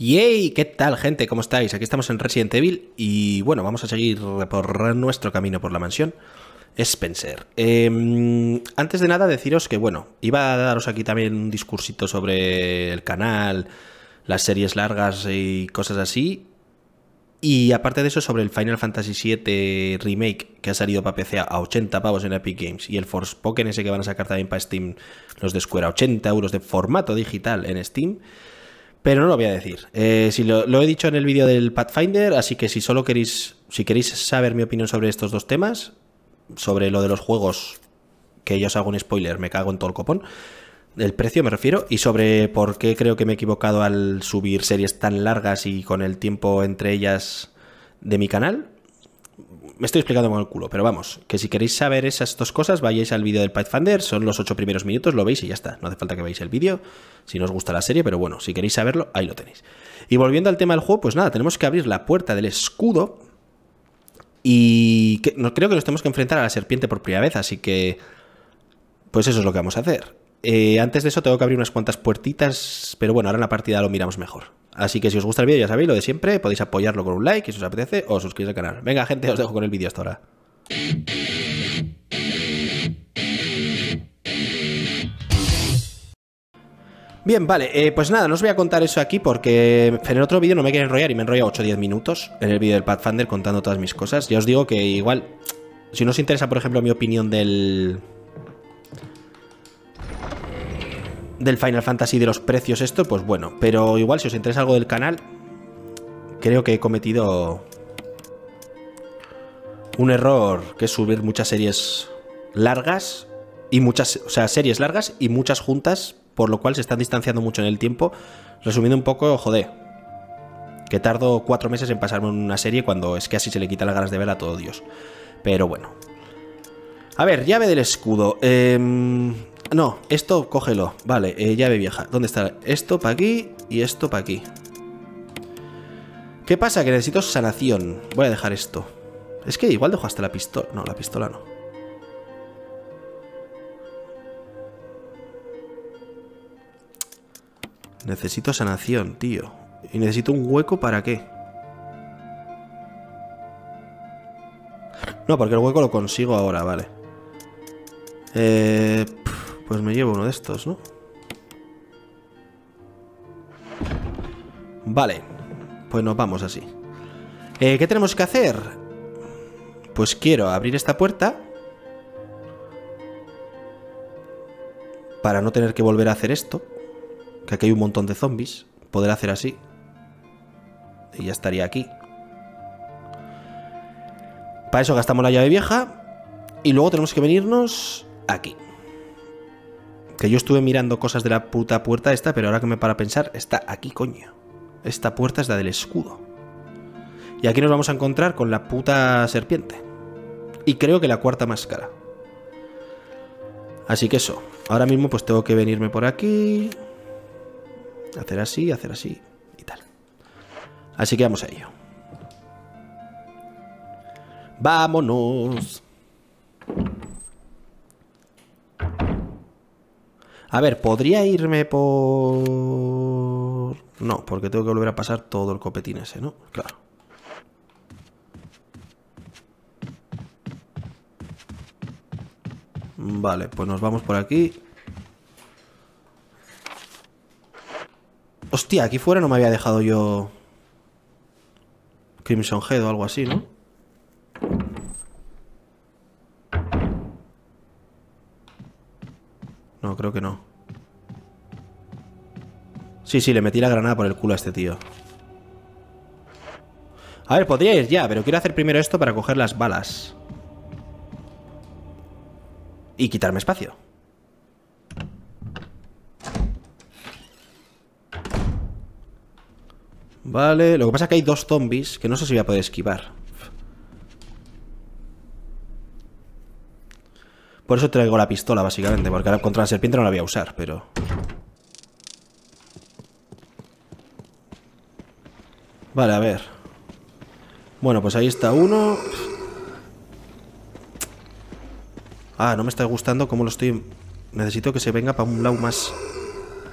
¡Yay! ¿Qué tal, gente? ¿Cómo estáis? Aquí estamos en Resident Evil y, bueno, vamos a seguir por nuestro camino por la mansión Spencer. Antes de nada, deciros que, bueno, iba a daros aquí también un discursito sobre el canal, las series largas y cosas así. Y, aparte de eso, sobre el Final Fantasy VII Remake, que ha salido para PC a 80 pavos en Epic Games. Y el Pokken ese que van a sacar también para Steam, los de Square, a 80 euros de formato digital en Steam. Pero no lo voy a decir. Si lo he dicho en el vídeo del Pathfinder, así que si solo queréis, si queréis saber mi opinión sobre estos dos temas, sobre lo de los juegos, que yo os hago un spoiler, me cago en todo el copón, el precio me refiero, y sobre por qué creo que me he equivocado al subir series tan largas y con el tiempo entre ellas de mi canal, me estoy explicando con el culo, pero vamos, que si queréis saber esas dos cosas, vayáis al vídeo del Pathfinder, son los 8 primeros minutos, lo veis y ya está, no hace falta que veáis el vídeo, si no os gusta la serie, pero bueno, si queréis saberlo, ahí lo tenéis. Y volviendo al tema del juego, pues nada, tenemos que abrir la puerta del escudo y creo que nos tenemos que enfrentar a la serpiente por primera vez, así que pues eso es lo que vamos a hacer. Antes de eso tengo que abrir unas cuantas puertitas, pero bueno, ahora en la partida lo miramos mejor. Así que si os gusta el vídeo, ya sabéis, lo de siempre, podéis apoyarlo con un like si os apetece o suscribiros al canal. Venga, gente, os dejo con el vídeo hasta ahora. Bien, vale, pues nada, no os voy a contar eso aquí porque en el otro vídeo no me quiero enrollar y me he enrollado 8 o 10 minutos en el vídeo del Pathfinder contando todas mis cosas. Ya os digo que igual, si no os interesa, por ejemplo, mi opinión del Final Fantasy, de los precios esto, pues bueno, pero igual si os interesa algo del canal, creo que he cometido un error, que es subir muchas series largas y muchas, o sea, series largas y muchas juntas, por lo cual se están distanciando mucho en el tiempo. Resumiendo un poco, joder, que tardo 4 meses en pasarme una serie cuando es que así se le quita las ganas de ver a todo Dios. Pero bueno, a ver, llave del escudo. No, esto cógelo. Vale, llave vieja. ¿Dónde está? Esto para aquí y esto para aquí. ¿Qué pasa? Que necesito sanación. Voy a dejar esto. Es que igual dejo hasta la pistola. No, la pistola no. Necesito sanación, tío. ¿Y necesito un hueco para qué? No, porque el hueco lo consigo ahora, vale. Pues me llevo uno de estos, ¿no? Vale, pues nos vamos así. ¿Qué tenemos que hacer? Pues quiero abrir esta puerta para no tener que volver a hacer esto, que aquí hay un montón de zombies. Poder hacer así y ya estaría aquí. Para eso gastamos la llave vieja y luego tenemos que venirnos aquí. Que yo estuve mirando cosas de la puta puerta esta, pero ahora que me paro a pensar, está aquí, coño. Esta puerta es la del escudo. Y aquí nos vamos a encontrar con la puta serpiente. Y creo que la cuarta máscara. Así que eso. Ahora mismo pues tengo que venirme por aquí. Hacer así y tal. Así que vamos a ello. ¡Vámonos! A ver, ¿podría irme por...? No, porque tengo que volver a pasar todo el copetín ese, ¿no? Claro. Vale, pues nos vamos por aquí. Hostia, aquí fuera no me había dejado yo... Crimson Head o algo así, ¿no? No, creo que no. Sí, sí, le metí la granada por el culo a este tío. A ver, podría ir ya, pero quiero hacer primero esto para coger las balas y quitarme espacio. Vale, lo que pasa es que hay 2 zombies que no sé si voy a poder esquivar. Por eso traigo la pistola, básicamente, porque ahora contra la serpiente no la voy a usar, pero... Vale, a ver. Bueno, pues ahí está uno. Ah, no me está gustando cómo lo estoy... Necesito que se venga para un lado más...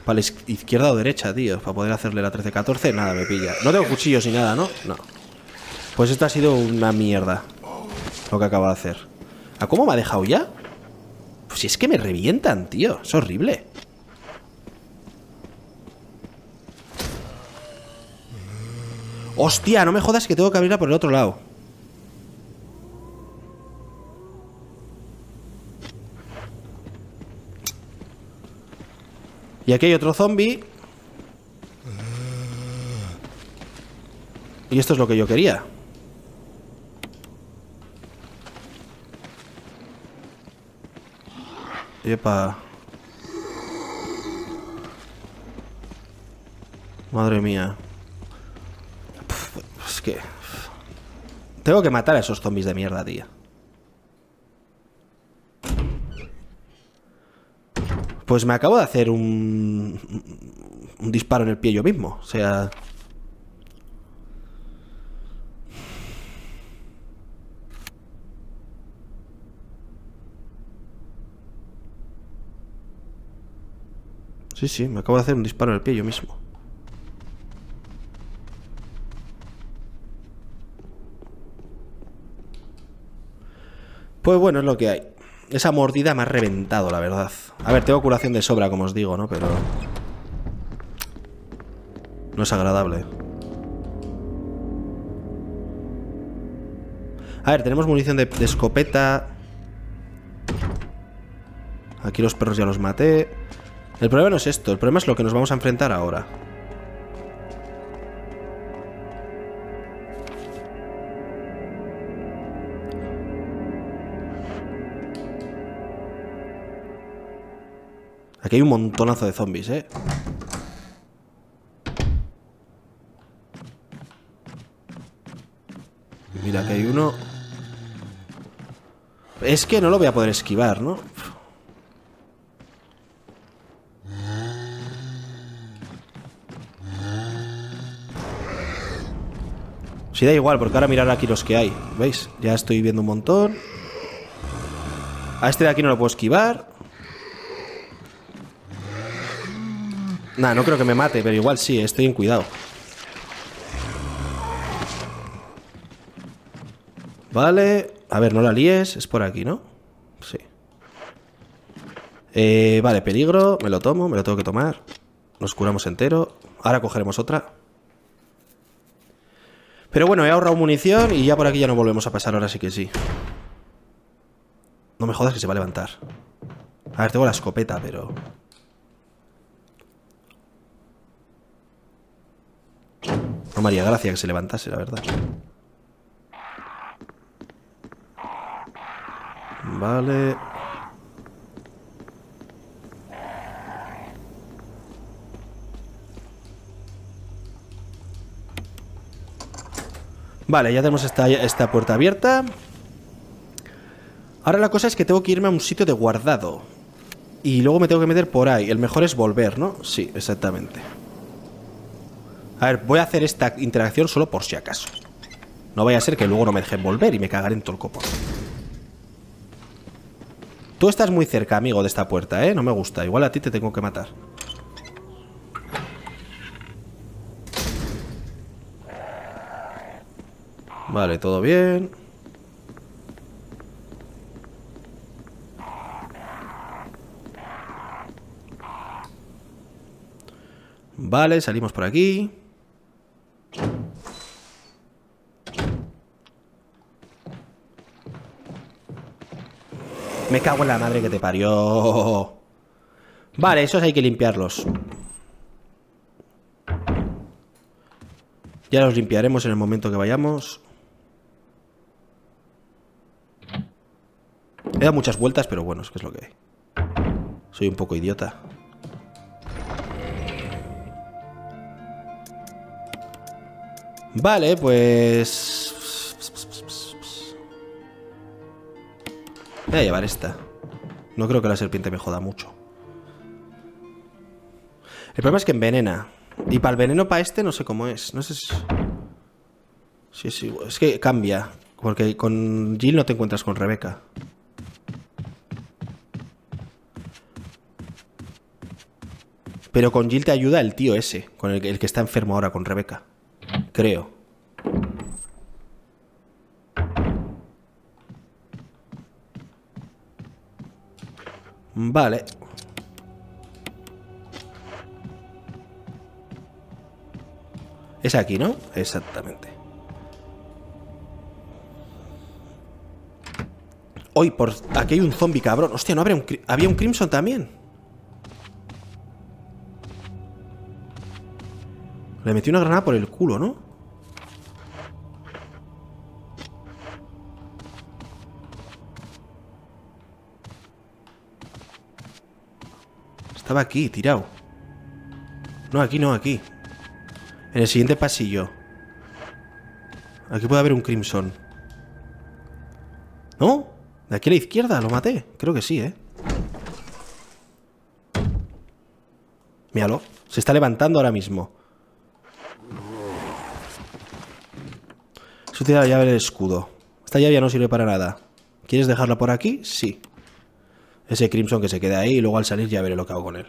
Para la izquierda o derecha, tío. Para poder hacerle la 13-14. Nada, me pilla. No tengo cuchillos ni nada, ¿no? No. Pues esto ha sido una mierda lo que acabo de hacer. ¿A cómo me ha dejado ya? Pues si es que me revientan, tío. Es horrible. Hostia, no me jodas que tengo que abrirla por el otro lado. Y aquí hay otro zombie. Y esto es lo que yo quería. Epa. Madre mía. Es que... tengo que matar a esos zombies de mierda, tío. Pues me acabo de hacer un disparo en el pie yo mismo. O sea... sí, sí, me acabo de hacer un disparo en el pie yo mismo. Pues bueno, es lo que hay. Esa mordida me ha reventado, la verdad. A ver, tengo curación de sobra, como os digo, ¿no? Pero... no es agradable. A ver, tenemos munición de escopeta. Aquí los perros ya los maté. El problema no es esto, el problema es lo que nos vamos a enfrentar ahora. Aquí hay un montonazo de zombies, ¿eh? Mira, aquí hay uno. Es que no lo voy a poder esquivar, ¿no? Sí, da igual, porque ahora mirar aquí los que hay. ¿Veis? Ya estoy viendo un montón. A este de aquí no lo puedo esquivar. Nah, no creo que me mate, pero igual sí, estoy en cuidado. Vale. A ver, no la líes. Es por aquí, ¿no? Sí. Vale, peligro. Me lo tomo, me lo tengo que tomar. Nos curamos entero. Ahora cogeremos otra. Pero bueno, he ahorrado munición y ya por aquí ya no volvemos a pasar. Ahora sí que sí. No me jodas que se va a levantar. A ver, tengo la escopeta, pero... no me haría gracia que se levantase, la verdad. Vale. Vale, ya tenemos esta puerta abierta. Ahora la cosa es que tengo que irme a un sitio de guardado. Y luego me tengo que meter por ahí. El mejor es volver, ¿no? Sí, exactamente. A ver, voy a hacer esta interacción solo por si acaso. No vaya a ser que luego no me dejen volver y me cagaré en todo el copón. Tú estás muy cerca, amigo, de esta puerta, ¿eh? No me gusta. Igual a ti te tengo que matar. Vale, todo bien. Vale, salimos por aquí. Me cago en la madre que te parió. Vale, esos hay que limpiarlos. Ya los limpiaremos en el momento que vayamos. He dado muchas vueltas, pero bueno, es que es lo que hay. Soy un poco idiota. Vale, pues... voy a llevar esta. No creo que la serpiente me joda mucho. El problema es que envenena. Y para el veneno, para este, no sé cómo es. No sé si... sí, sí, es que cambia. Porque con Jill no te encuentras con Rebeca. Pero con Jill te ayuda el tío ese, con el que está enfermo ahora, con Rebeca. Creo. Vale. Es aquí, ¿no? Exactamente. Hoy, por... Aquí hay un zombie, cabrón. Hostia, ¿no habría un... había un Crimson también? Le metí una granada por el culo, ¿no? Estaba aquí, tirado. No, aquí no, aquí. En el siguiente pasillo. Aquí puede haber un Crimson. ¿No? De aquí a la izquierda, lo maté. Creo que sí, ¿eh? Míralo. Se está levantando ahora mismo. Se utiliza la llave del escudo. Esta llave ya no sirve para nada. ¿Quieres dejarla por aquí? Sí. Ese Crimson que se queda ahí y luego al salir ya veré lo que hago con él.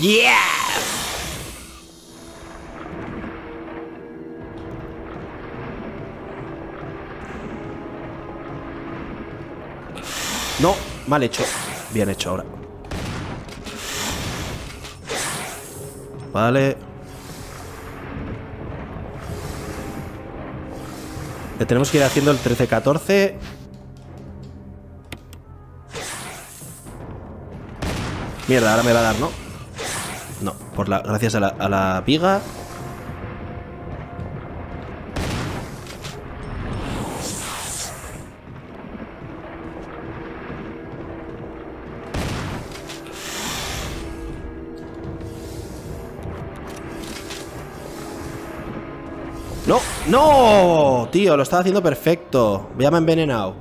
¡Yeah! No, mal hecho. Bien hecho ahora. Vale. Le tenemos que ir haciendo el 13-14. Mierda, ahora me va a dar, ¿no? No, por la, gracias a la viga. ¡No! ¡No! Tío, lo estaba haciendo perfecto. Ya me ha envenenado.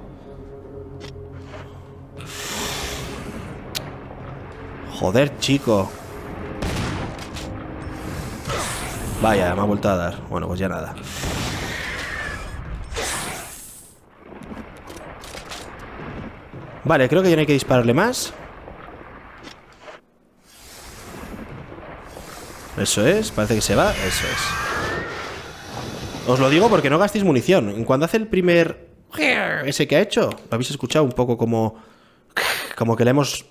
Joder, chico. Vaya, me ha vuelto a dar. Bueno, pues ya nada. Vale, creo que ya no hay que dispararle más. Eso es, parece que se va. Eso es. Os lo digo porque no gastéis munición. En cuanto hace el primer... ese que ha hecho, lo habéis escuchado un poco como... como que le hemos...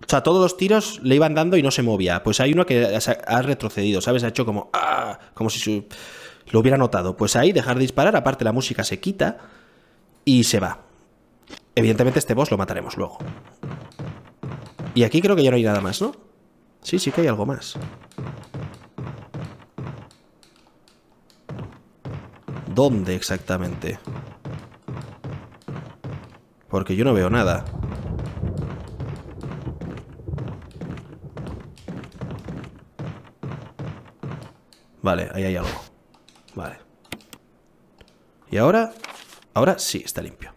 O sea, todos los tiros le iban dando y no se movía. Pues hay uno que ha retrocedido, ¿sabes? Ha hecho como... ¡ah! Como si su... lo hubiera notado. Pues ahí, dejar de disparar. Aparte, la música se quita y se va. Evidentemente, este boss lo mataremos luego. Y aquí creo que ya no hay nada más, ¿no? Sí, sí que hay algo más. ¿Dónde exactamente? Porque yo no veo nada. Vale, ahí hay algo. Vale. Y ahora... ahora sí, está limpio.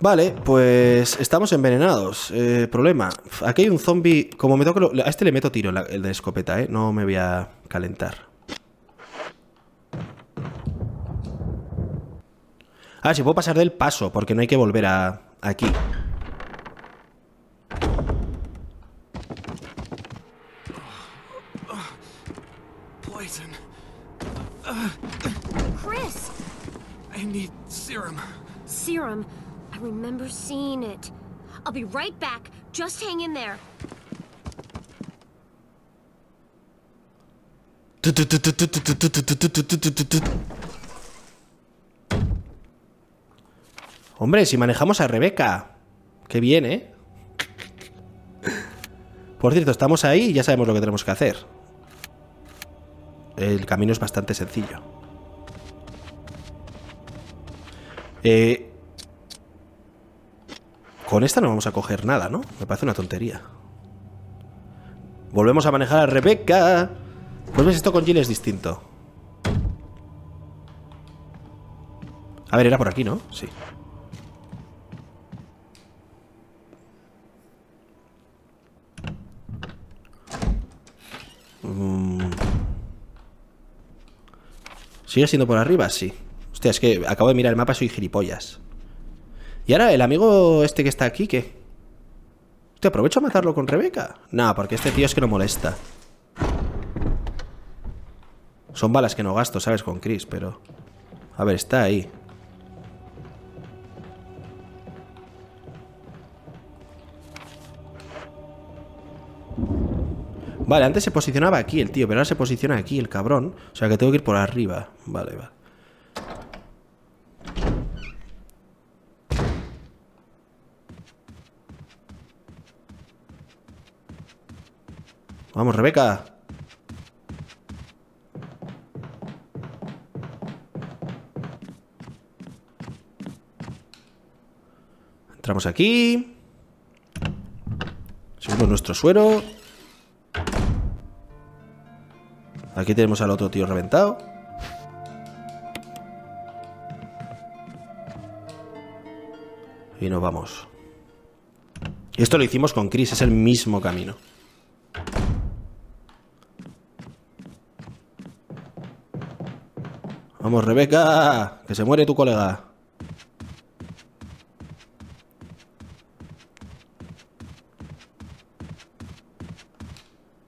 Vale, pues estamos envenenados. Problema. Aquí hay un zombie... Como me toca... A este le meto tiro, el de escopeta, ¿eh? No me voy a calentar. Ah, si puedo pasar del paso, porque no hay que volver a... aquí. Chris. I need serum. Serum. I remember seeing it. I'll be right back. Just hang in there. Hombre, si manejamos a Rebeca. Qué bien, ¿eh? Por cierto, estamos ahí y ya sabemos lo que tenemos que hacer. El camino es bastante sencillo. Con esta no vamos a coger nada, ¿no? Me parece una tontería. Volvemos a manejar a Rebeca. Pues ves, esto con Jill es distinto. A ver, era por aquí, ¿no? Sí. ¿Sigue siendo por arriba? Sí. Hostia, es que acabo de mirar el mapa y soy gilipollas. Y ahora el amigo este que está aquí, ¿qué? ¿Te aprovecho a matarlo con Rebeca? Nah, porque este tío es que no molesta. Son balas que no gasto, ¿sabes? Con Chris, pero... A ver, está ahí. Vale, antes se posicionaba aquí el tío, pero ahora se posiciona aquí el cabrón. O sea que tengo que ir por arriba. Vale, vale. Vamos, Rebeca. Entramos aquí. Subimos nuestro suero. Aquí tenemos al otro tío reventado. Y nos vamos. Esto lo hicimos con Chris, es el mismo camino. Vamos, Rebeca, que se muere tu colega.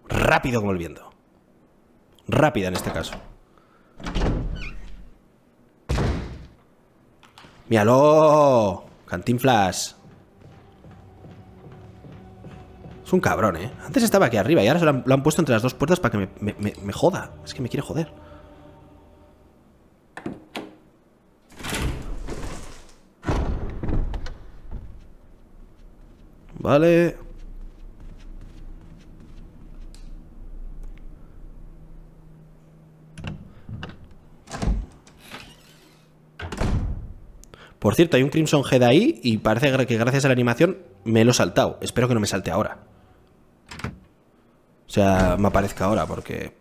Rápido como el viento. Rápida en este caso. ¡Míralo! Cantinflas. Es un cabrón, ¿eh? Antes estaba aquí arriba y ahora se lo han puesto entre las dos puertas para que me joda. Es que me quiere joder. Vale... Por cierto, hay un Crimson Head ahí y parece que gracias a la animación me lo he saltado. Espero que no me salte ahora. O sea, me aparezca ahora porque...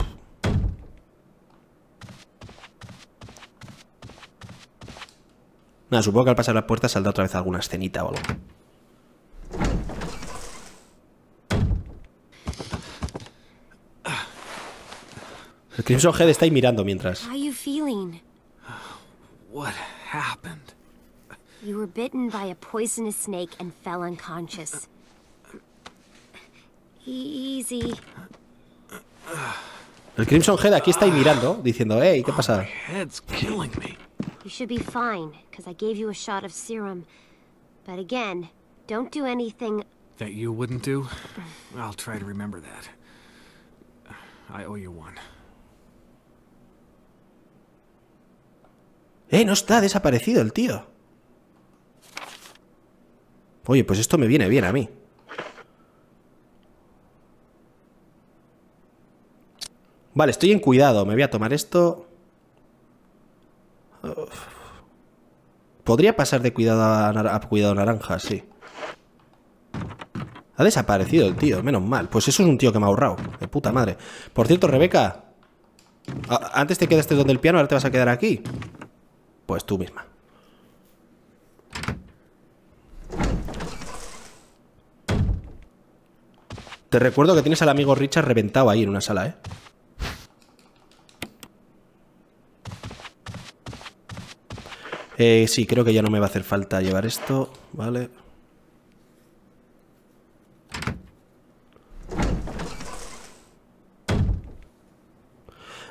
Nada, supongo que al pasar la puerta saldrá otra vez alguna escenita o algo. El Crimson Head está ahí mirando mientras. You were bitten by a poisonous snake and fell unconscious. Easy. El Crimson Head aquí está ahí mirando, diciendo, hey, ¿qué pasa? Head's killing me. You should be fine, because I gave you a shot of serum. But again, don't do anything that you wouldn't do. I'll try to remember that. I owe you one. No está desaparecido el tío. Oye, pues esto me viene bien a mí. Vale, estoy en cuidado. Me voy a tomar esto. Uf. Podría pasar de cuidado a cuidado naranja, sí. Ha desaparecido el tío, menos mal. Pues eso es un tío que me ha ahorrado. De puta madre. Por cierto, Rebeca. Antes te quedaste donde el piano, ahora te vas a quedar aquí. Pues tú misma. Te recuerdo que tienes al amigo Richard reventado ahí en una sala, ¿eh? Sí, creo que ya no me va a hacer falta llevar esto, ¿vale?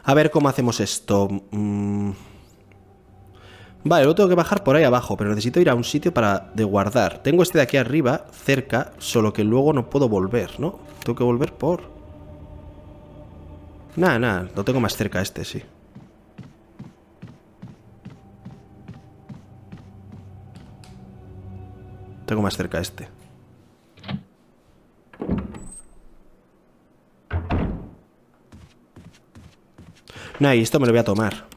A ver cómo hacemos esto. Vale, lo tengo que bajar por ahí abajo, pero necesito ir a un sitio para guardar. Tengo este de aquí arriba, cerca, solo que luego no puedo volver, ¿no? Tengo que volver por... Nada, lo tengo más cerca este, sí. Tengo más cerca este. Y esto me lo voy a tomar.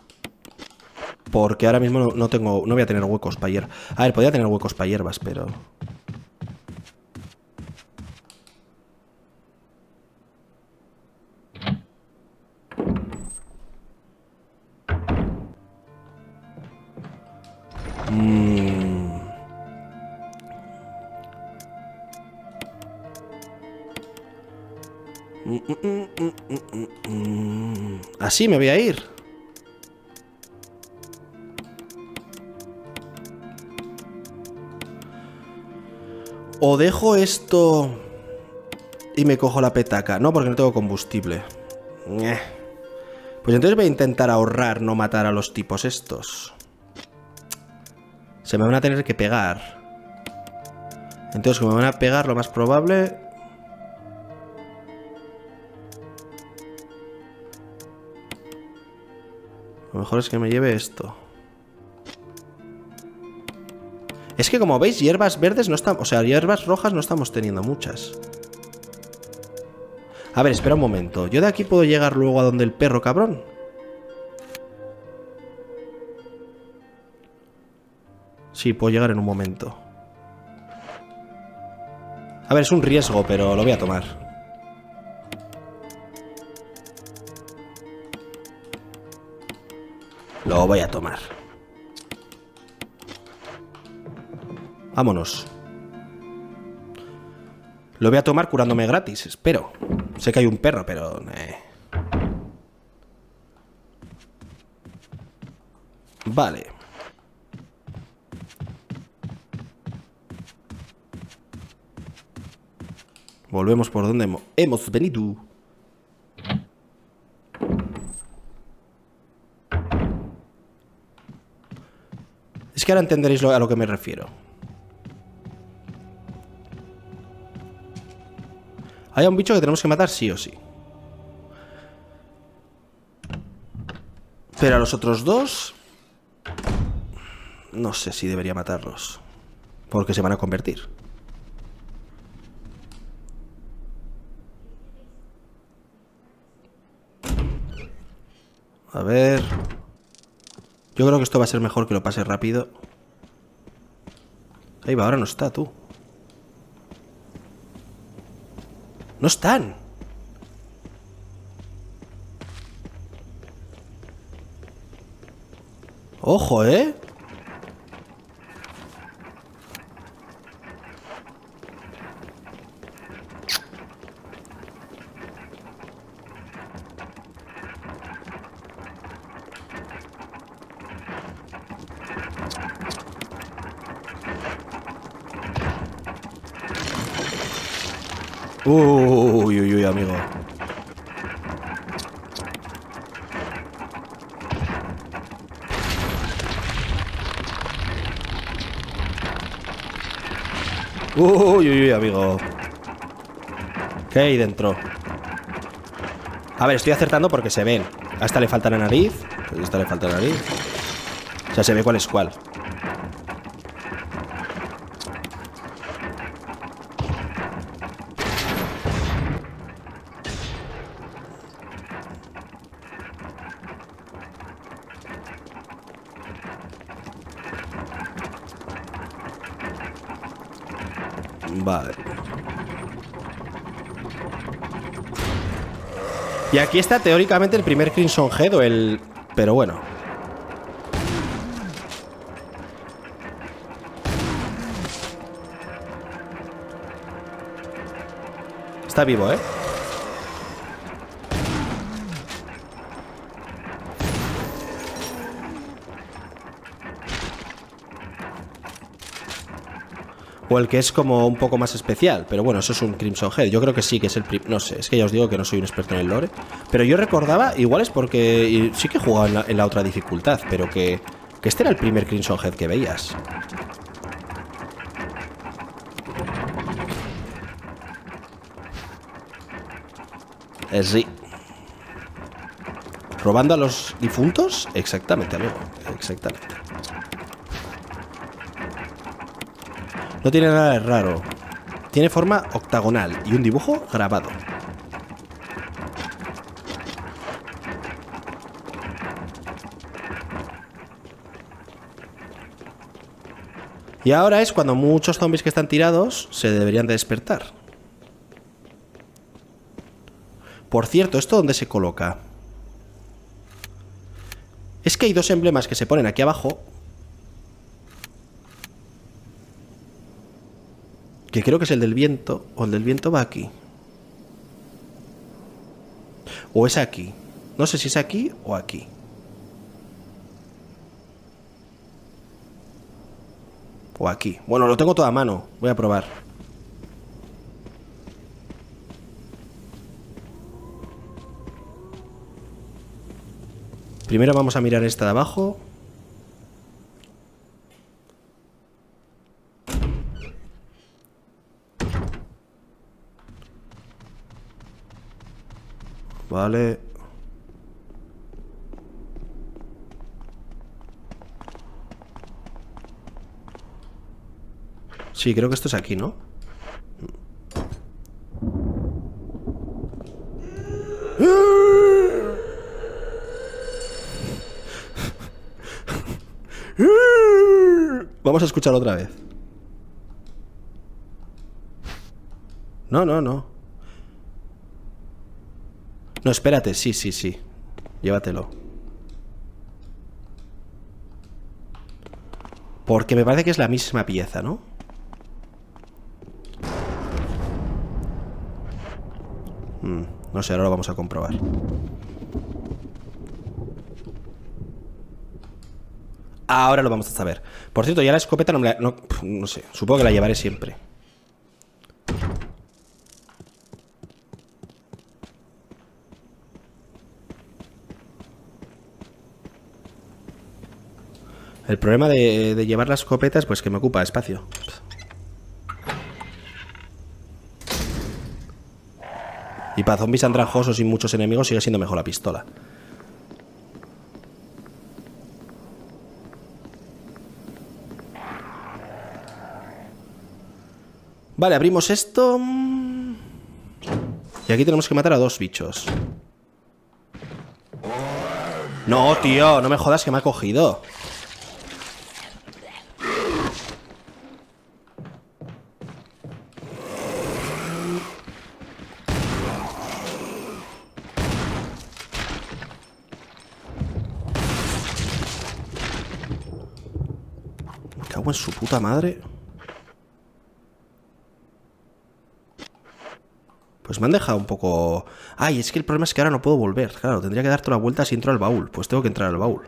Porque ahora mismo no voy a tener huecos para hierbas. A ver, podría tener huecos para hierbas, pero... Así me voy a ir. O dejo esto y me cojo la petaca. No, porque no tengo combustible. Pues entonces voy a intentar ahorrar, no matar a los tipos estos. Se me van a tener que pegar. Entonces, como me van a pegar, lo más probable... Lo mejor es que me lleve esto. Es que como veis, hierbas verdes no están... O sea, hierbas rojas no estamos teniendo muchas. A ver, espera un momento. ¿Yo de aquí puedo llegar luego a donde el perro cabrón? Sí, puedo llegar en un momento. A ver, es un riesgo, pero lo voy a tomar. Lo voy a tomar. Vámonos. Lo voy a tomar curándome gratis, espero. Sé que hay un perro, pero... Vale. Volvemos por donde hemos venido. Es que ahora entenderéis a lo que me refiero. Hay un bicho que tenemos que matar sí o sí. Pero a los otros dos... No sé si debería matarlos. Porque se van a convertir. A ver... Yo creo que esto va a ser mejor que lo pase rápido. Ahí va, ahora no está, tú. ¡No están! ¡Ojo, eh! Uy, uy, uy, amigo. Uy, uy, uy, amigo. ¿Qué hay dentro? A ver, estoy acertando porque se ven. A esta le falta la nariz. A esta le falta la nariz. O sea, se ve cuál es cuál. Vale. Y aquí está teóricamente el primer Crimson Head o el... Pero bueno. Está vivo, ¿eh? O el que es como un poco más especial. Pero bueno, eso es un Crimson Head. Yo creo que sí, que es el... No sé, es que ya os digo que no soy un experto en el lore. Pero yo recordaba, igual es porque... Sí que he jugado en la otra dificultad. Pero que este era el primer Crimson Head que veías. Sí. ¿Robando a los difuntos? Exactamente, amigo. Exactamente. No tiene nada de raro. Tiene forma octagonal y un dibujo grabado. Y ahora es cuando muchos zombies que están tirados se deberían de despertar. Por cierto, ¿esto dónde se coloca? Es que hay dos emblemas que se ponen aquí abajo... Que creo que es el del viento. O el del viento va aquí. O es aquí. No sé si es aquí o aquí. O aquí. Bueno, lo tengo todo a mano. Voy a probar. Primero vamos a mirar esta de abajo. Vale. Sí, creo que esto es aquí, ¿no? Vamos a escuchar otra vez. No, no, no. No, espérate, sí, sí, sí. Llévatelo. Porque me parece que es la misma pieza, ¿no? No sé, ahora lo vamos a comprobar. Ahora lo vamos a saber. Por cierto, ya la escopeta no me la... No sé, supongo que la llevaré siempre. El problema de llevar las escopetas, pues que me ocupa espacio. Y para zombies andrajosos y muchos enemigos sigue siendo mejor la pistola. Vale, abrimos esto. Y aquí tenemos que matar a dos bichos. No, tío, no me jodas que me ha cogido. En su puta madre. Pues me han dejado un poco... Ay, es que el problema es que ahora no puedo volver. Claro, tendría que dar toda la vuelta si entro al baúl. Pues tengo que entrar al baúl.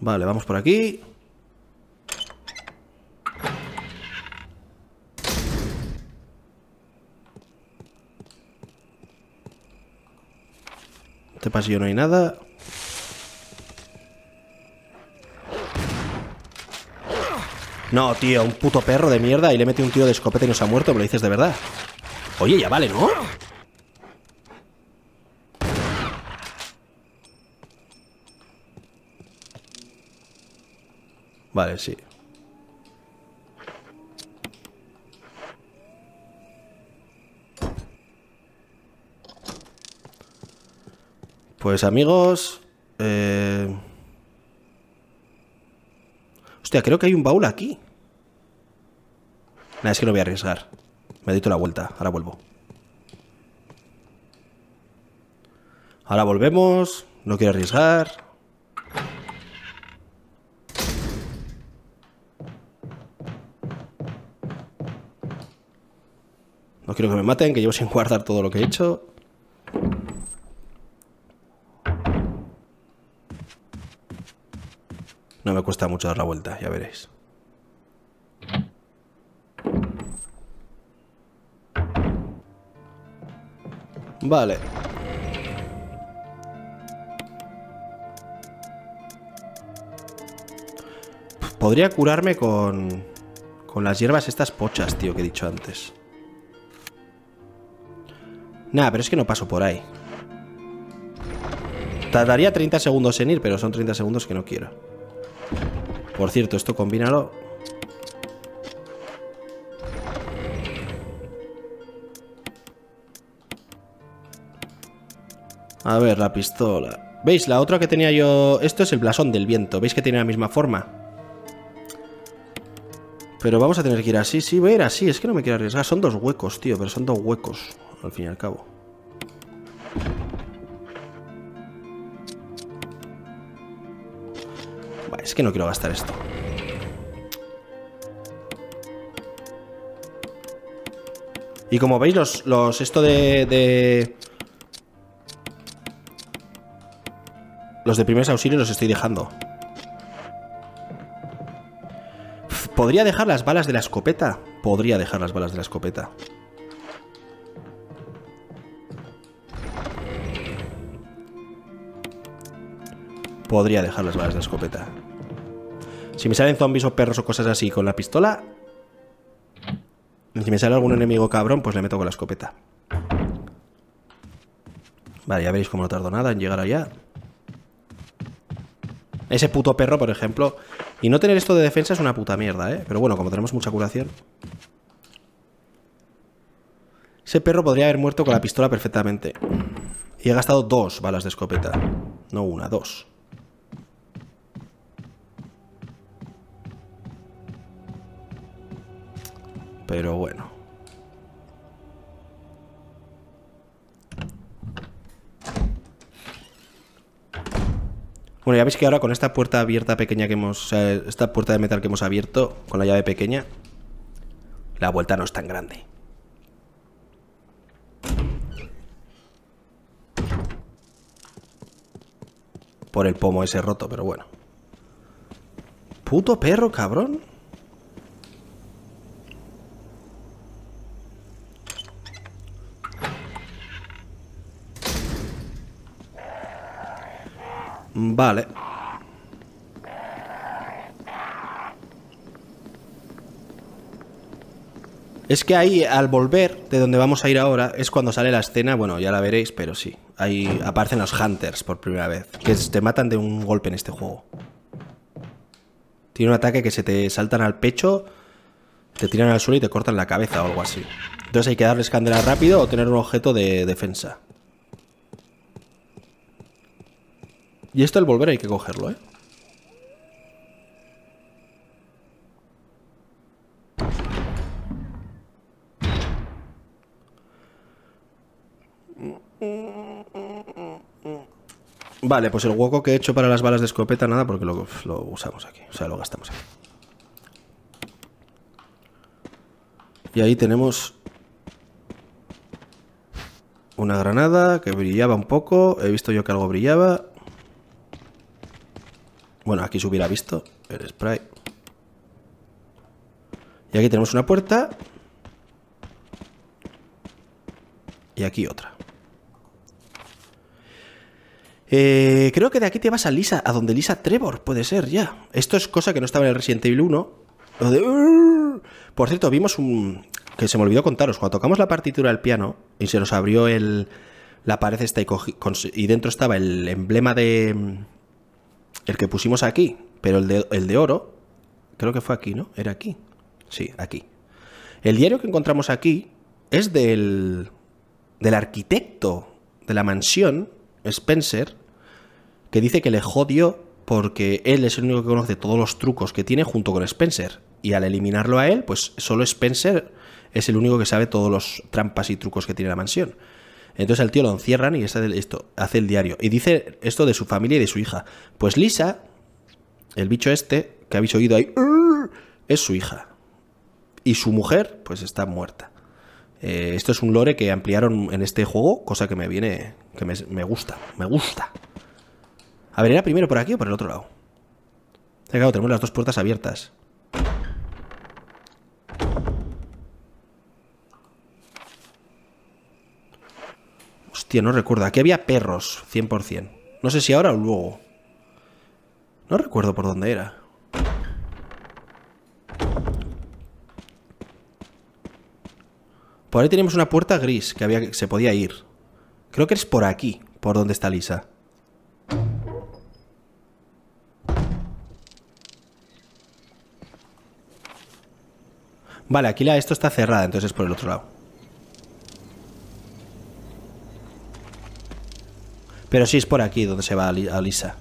Vale, vamos por aquí. Este pasillo no hay nada. No, tío, un puto perro de mierda. Y le he metido un tío de escopeta y no se ha muerto. ¿Me lo dices de verdad? Oye, ya vale, ¿no? Vale, sí. Pues amigos... Hostia, creo que hay un baúl aquí. Nada, es que no voy a arriesgar. Me doy toda la vuelta, ahora vuelvo. Ahora volvemos, no quiero arriesgar. No quiero que me maten, que llevo sin guardar todo lo que he hecho. No me cuesta mucho dar la vuelta, ya veréis. Vale. Podría curarme con las hierbas estas pochas, tío, que he dicho antes. Nah, pero es que no paso por ahí. Tardaría 30 segundos en ir, pero son 30 segundos que no quiero. Por cierto, esto combínalo. A ver, la pistola. ¿Veis? La otra que tenía yo... Esto es el blasón del viento. ¿Veis que tiene la misma forma? Pero vamos a tener que ir así. Sí, voy a ir así. Es que no me quiero arriesgar. Son dos huecos, tío. Pero son dos huecos, al fin y al cabo. Es que no quiero gastar esto. Y como veis, los esto de... Los de primeros auxilios los estoy dejando. ¿Podría dejar las balas de la escopeta? Podría dejar las balas de la escopeta. Podría dejar las balas de la escopeta. Si me salen zombies o perros o cosas así con la pistola... Si me sale algún enemigo cabrón, pues le meto con la escopeta. Vale, ya veréis cómo no tardo nada en llegar allá. Ese puto perro, por ejemplo. Y no tener esto de defensa es una puta mierda, ¿eh? Pero bueno, como tenemos mucha curación... Ese perro podría haber muerto con la pistola perfectamente. Y he gastado 2 balas de escopeta. No una, 2. Pero bueno. Bueno, ya veis que ahora con esta puerta abierta pequeña que hemos... O sea, esta puerta de metal que hemos abierto con la llave pequeña, la vuelta no es tan grande. Por el pomo ese roto, pero bueno. Puto perro, cabrón. Vale. Es que ahí, al volver de donde vamos a ir ahora, es cuando sale la escena. Bueno, ya la veréis, pero sí. Ahí aparecen los Hunters por primera vez, que te matan de un golpe en este juego. Tiene un ataque que se te saltan al pecho, te tiran al suelo y te cortan la cabeza o algo así. Entonces hay que darles candela rápido o tener un objeto de defensa. Y esto al volver hay que cogerlo, ¿eh? Vale, pues el hueco que he hecho para las balas de escopeta, nada, porque lo usamos aquí. O sea, lo gastamos aquí. Y ahí tenemos... una granada que brillaba un poco. He visto yo que algo brillaba. Bueno, aquí se hubiera visto el spray. Y aquí tenemos una puerta. Y aquí otra. Creo que de aquí te vas a Lisa, a donde Lisa Trevor, puede ser, ya. Esto es cosa que no estaba en el Resident Evil 1. Lo de... Por cierto, vimos un... Que se me olvidó contaros, cuando tocamos la partitura del piano y se nos abrió el... la pared esta y dentro estaba el emblema de... El que pusimos aquí, pero el de oro, creo que fue aquí, ¿no? Era aquí. Sí, aquí. El diario que encontramos aquí es del arquitecto de la mansión, Spencer, que dice que le jodió porque él es el único que conoce todos los trucos que tiene junto con Spencer. Y al eliminarlo a él, pues solo Spencer es el único que sabe todos los trampas y trucos que tiene la mansión. Entonces al tío lo encierran y esto hace el diario. Y dice esto de su familia y de su hija. Pues Lisa, el bicho este, que habéis oído ahí, es su hija. Y su mujer, pues está muerta. Esto es un lore que ampliaron en este juego, cosa que me viene... que me gusta, me gusta. A ver, ¿era primero por aquí o por el otro lado? Claro, tenemos las dos puertas abiertas. Hostia, no recuerdo. Aquí había perros, 100%. No sé si ahora o luego. No recuerdo por dónde era. Por ahí teníamos una puerta gris que había, se podía ir. Creo que es por aquí, por donde está Lisa. Vale, aquí esto está cerrada, entonces es por el otro lado. Pero sí es por aquí donde se va a Lisa.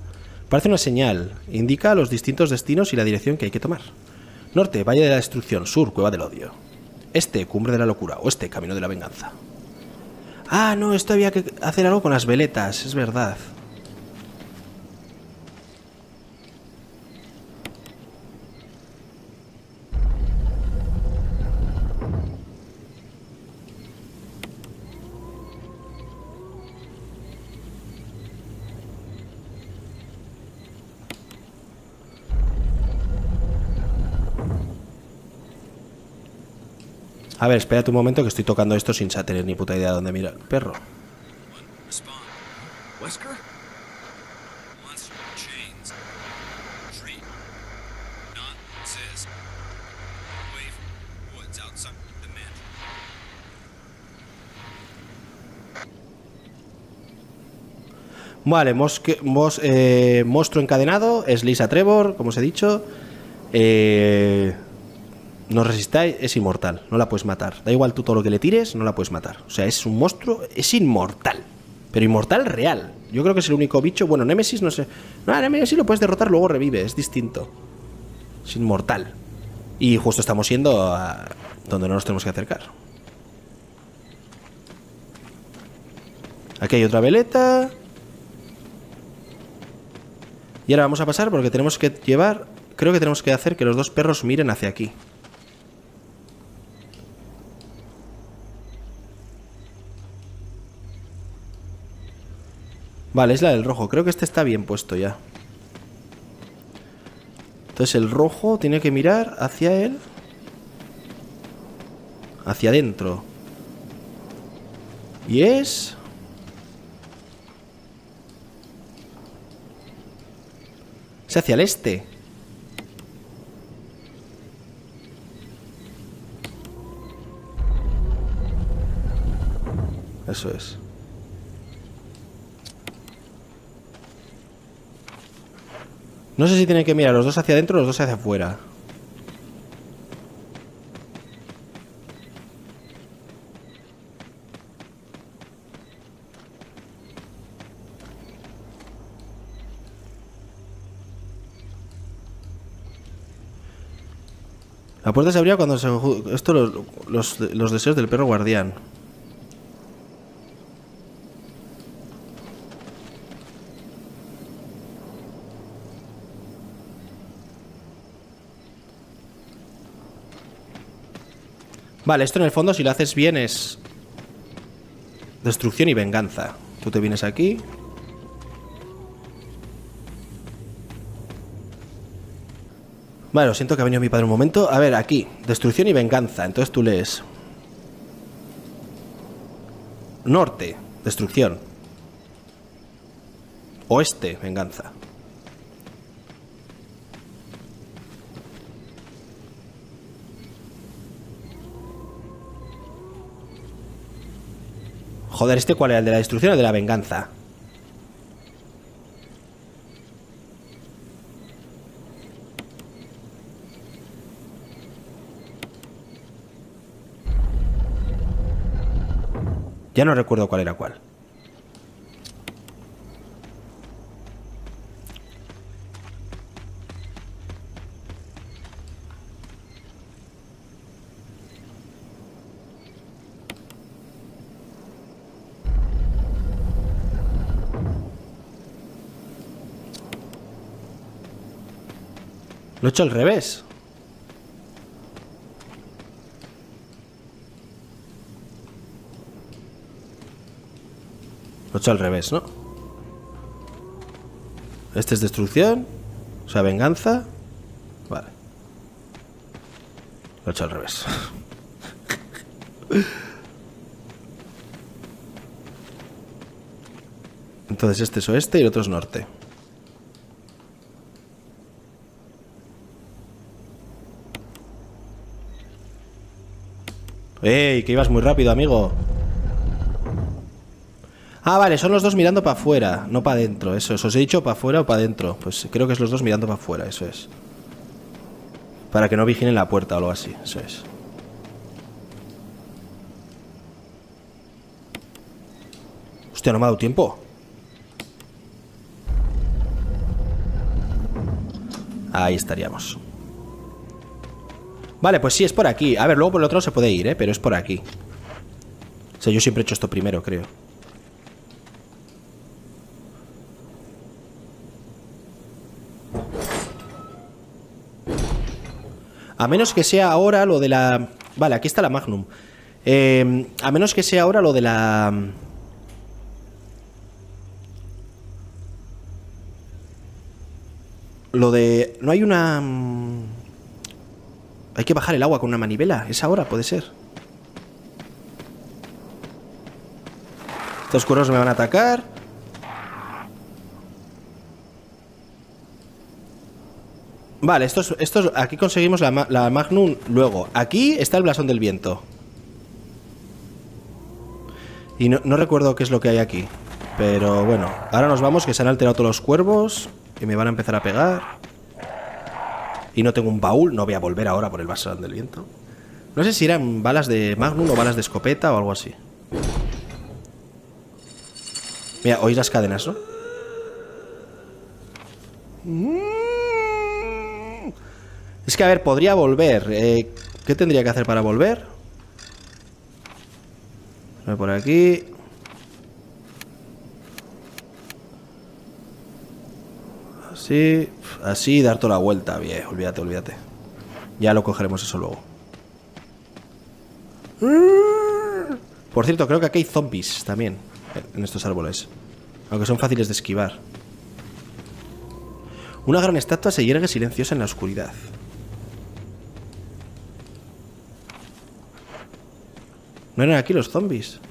Parece una señal. Indica los distintos destinos y la dirección que hay que tomar. Norte, Valle de la Destrucción. Sur, Cueva del Odio. Este, Cumbre de la Locura. Oeste, Camino de la Venganza. Ah, no, esto había que hacer algo con las veletas. Es verdad. A ver, espérate un momento que estoy tocando esto sin tener ni puta idea de dónde mirar. Perro. Vale, monstruo encadenado, es Lisa Trevor, como os he dicho. No resistáis, es inmortal, no la puedes matar. Da igual tú todo lo que le tires, no la puedes matar. O sea, es un monstruo, es inmortal. Pero inmortal real. Yo creo que es el único bicho. Bueno, Némesis no sé. No, Némesis lo puedes derrotar, luego revive, es distinto. Es inmortal. Y justo estamos yendo a donde no nos tenemos que acercar. Aquí hay otra veleta. Y ahora vamos a pasar porque tenemos que llevar... Creo que tenemos que hacer que los dos perros miren hacia aquí. Vale, es la del rojo. Creo que este está bien puesto ya. Entonces el rojo tiene que mirar hacia él. Hacia adentro. Y es... Es hacia el este. Eso es. No sé si tienen que mirar los dos hacia adentro o los dos hacia afuera. La puerta se abría cuando se... Esto los deseos del perro guardián. Vale, esto en el fondo si lo haces bien es destrucción y venganza. Tú te vienes aquí. Vale, lo siento que ha venido mi padre un momento. A ver, aquí, destrucción y venganza. Entonces tú lees norte, destrucción. Oeste, venganza. Joder, ¿este cuál era? ¿El de la destrucción o el de la venganza? Ya no recuerdo cuál era cuál. Lo he hecho al revés. Lo he hecho al revés, ¿no? Este es destrucción. O sea, venganza. Vale. Lo he hecho al revés. Entonces este es oeste y el otro es norte. ¡Ey! Que ibas muy rápido, amigo. Ah, vale, son los dos mirando para afuera, no para adentro. Eso, os he dicho para afuera o para adentro. Pues creo que es los dos mirando para afuera, eso es. Para que no vigilen la puerta o algo así, eso es. Hostia, no me ha dado tiempo. Ahí estaríamos. Vale, pues sí, es por aquí. A ver, luego por el otro se puede ir, ¿eh? Pero es por aquí. O sea, yo siempre he hecho esto primero, creo. A menos que sea ahora lo de la... Vale, aquí está la Magnum. A menos que sea ahora lo de la... Lo de... No hay una... Hay que bajar el agua con una manivela. ¿Es ahora? Puede ser. Estos cuervos me van a atacar. Vale, estos aquí conseguimos la Magnum. Luego, aquí está el blasón del viento. Y no recuerdo qué es lo que hay aquí. Pero bueno, ahora nos vamos, que se han alterado todos los cuervos y me van a empezar a pegar. Y no tengo un baúl, no voy a volver ahora por el blasón del viento. No sé si eran balas de Magnum o balas de escopeta o algo así. Mira, oís las cadenas, ¿no? Es que, a ver, podría volver. ¿Qué tendría que hacer para volver? Por aquí. Así. Así, dar toda la vuelta. Bien, olvídate, olvídate. Ya lo cogeremos eso luego. Por cierto, creo que aquí hay zombies también. En estos árboles. Aunque son fáciles de esquivar. Una gran estatua se yergue silenciosa en la oscuridad. ¿No eran aquí los zombies?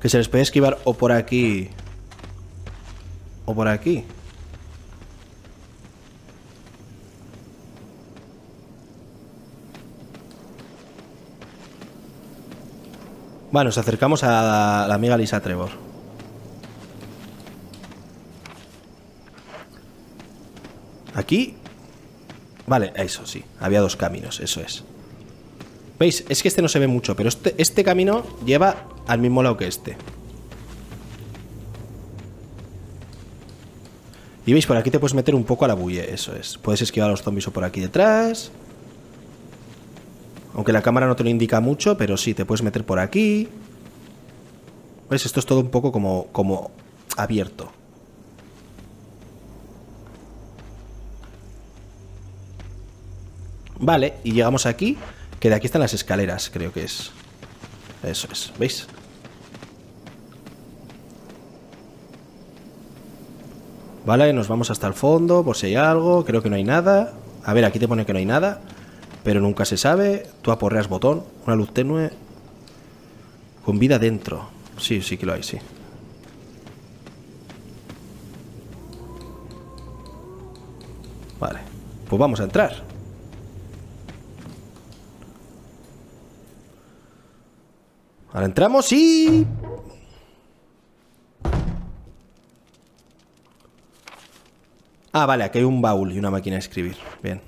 Que se les puede esquivar o por aquí o por aquí. Bueno, nos acercamos a la amiga Lisa Trevor. ¿Aquí? Vale, eso sí. Había dos caminos, eso es. ¿Veis? Es que este no se ve mucho, pero este camino lleva al mismo lado que este. Y veis, por aquí te puedes meter un poco a la bulle, eso es. Puedes esquivar a los zombies o por aquí detrás. Aunque la cámara no te lo indica mucho, pero sí, te puedes meter por aquí. ¿Ves? Esto es todo un poco como abierto. Vale, y llegamos aquí, que de aquí están las escaleras, creo que es. Eso es, ¿veis? Vale, nos vamos hasta el fondo, por si hay algo. Creo que no hay nada. A ver, aquí te pone que no hay nada. Pero nunca se sabe. Tú aporreas botón. Una luz tenue. Con vida dentro. Sí, sí que lo hay, sí. Vale. Pues vamos a entrar. Ahora entramos y... Ah, vale, aquí hay un baúl y una máquina de escribir. Bien.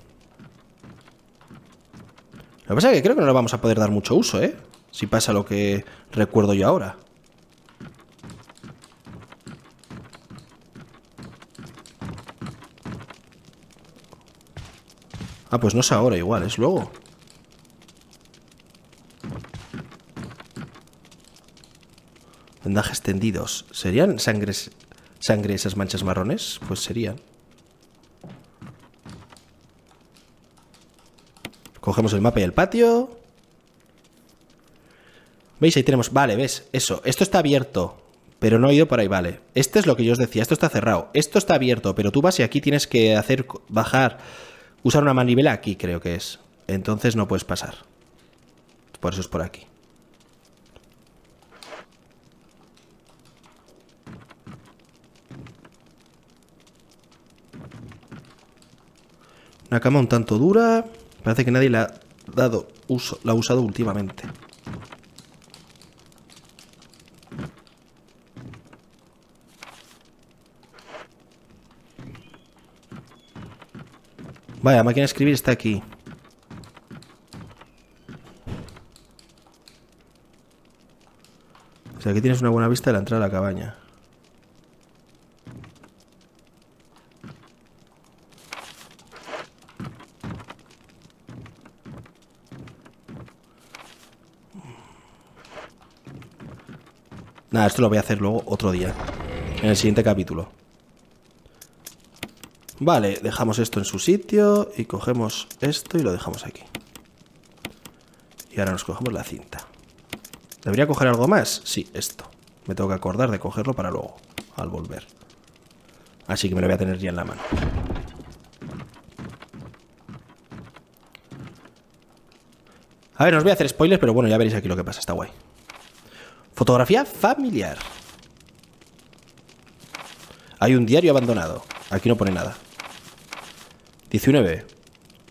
Lo que pasa es que creo que no le vamos a poder dar mucho uso, ¿eh? Si pasa lo que recuerdo yo ahora. Ah, pues no es ahora igual, es luego. Vendajes tendidos. ¿Serían sangre esas manchas marrones? Pues serían. Cogemos el mapa y el patio. ¿Veis? Ahí tenemos... Vale, ¿ves? Eso. Esto está abierto, pero no he ido por ahí, vale. Este es lo que yo os decía. Esto está cerrado. Esto está abierto, pero tú vas y aquí tienes que hacer... Bajar... Usar una manivela aquí, creo que es. Entonces no puedes pasar. Por eso es por aquí. Una cama un tanto dura... Parece que nadie la ha usado últimamente. Vaya, la máquina de escribir está aquí. O sea, aquí tienes una buena vista de la entrada a la cabaña. Nada, esto lo voy a hacer luego otro día. En el siguiente capítulo. Vale, dejamos esto en su sitio. Y cogemos esto y lo dejamos aquí. Y ahora nos cogemos la cinta. ¿Debería coger algo más? Sí, esto. Me tengo que acordar de cogerlo para luego, al volver. Así que me lo voy a tener ya en la mano. A ver, no os voy a hacer spoilers, pero bueno, ya veréis aquí lo que pasa, está guay. Fotografía familiar. Hay un diario abandonado. Aquí no pone nada. 19.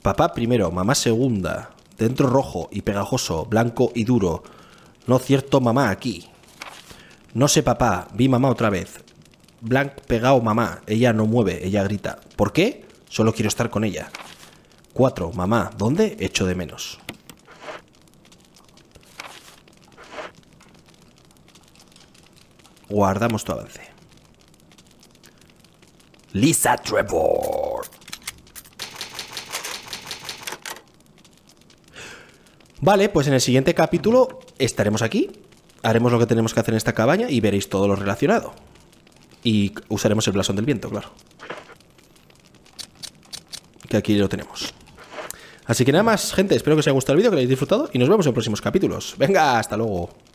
Papá primero, mamá segunda. Dentro rojo y pegajoso, blanco y duro. No cierto mamá aquí. No sé papá, vi mamá otra vez. Blanc pegado mamá. Ella no mueve, ella grita. ¿Por qué? Solo quiero estar con ella. 4. Mamá, ¿dónde? Echo de menos. Guardamos tu avance. Lisa Trevor. Vale, pues en el siguiente capítulo estaremos aquí. Haremos lo que tenemos que hacer en esta cabaña y veréis todo lo relacionado. Y usaremos el blasón del viento, claro. Que aquí lo tenemos. Así que nada más, gente. Espero que os haya gustado el vídeo, que lo hayáis disfrutado. Y nos vemos en próximos capítulos. Venga, hasta luego.